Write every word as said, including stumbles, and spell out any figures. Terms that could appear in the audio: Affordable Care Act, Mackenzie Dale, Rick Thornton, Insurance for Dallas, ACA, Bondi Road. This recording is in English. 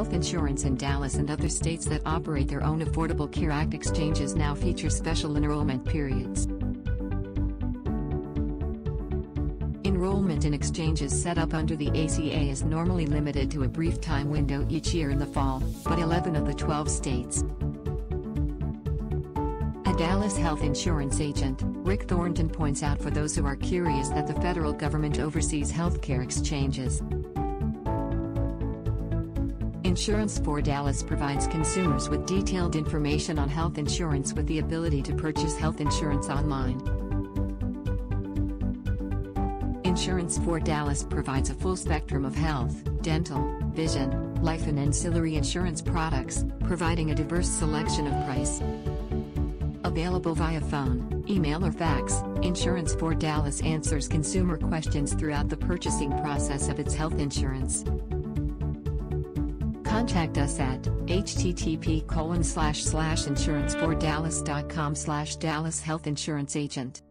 Health insurance in Dallas and other states that operate their own Affordable Care Act exchanges now feature special enrollment periods. Enrollment in exchanges set up under the A C A is normally limited to a brief time window each year in the fall, but eleven of the twelve states. A Dallas health insurance agent, Rick Thornton, points out for those who are curious that the federal government oversees healthcare exchanges. Insurance for Dallas provides consumers with detailed information on health insurance with the ability to purchase health insurance online. Insurance for Dallas provides a full spectrum of health, dental, vision, life and ancillary insurance products, providing a diverse selection of price. Available via phone, email or fax, Insurance for Dallas answers consumer questions throughout the purchasing process of its health insurance. Contact us at http colon slash slash insurance for dallas dot com slash Dallas Health Insurance Agent.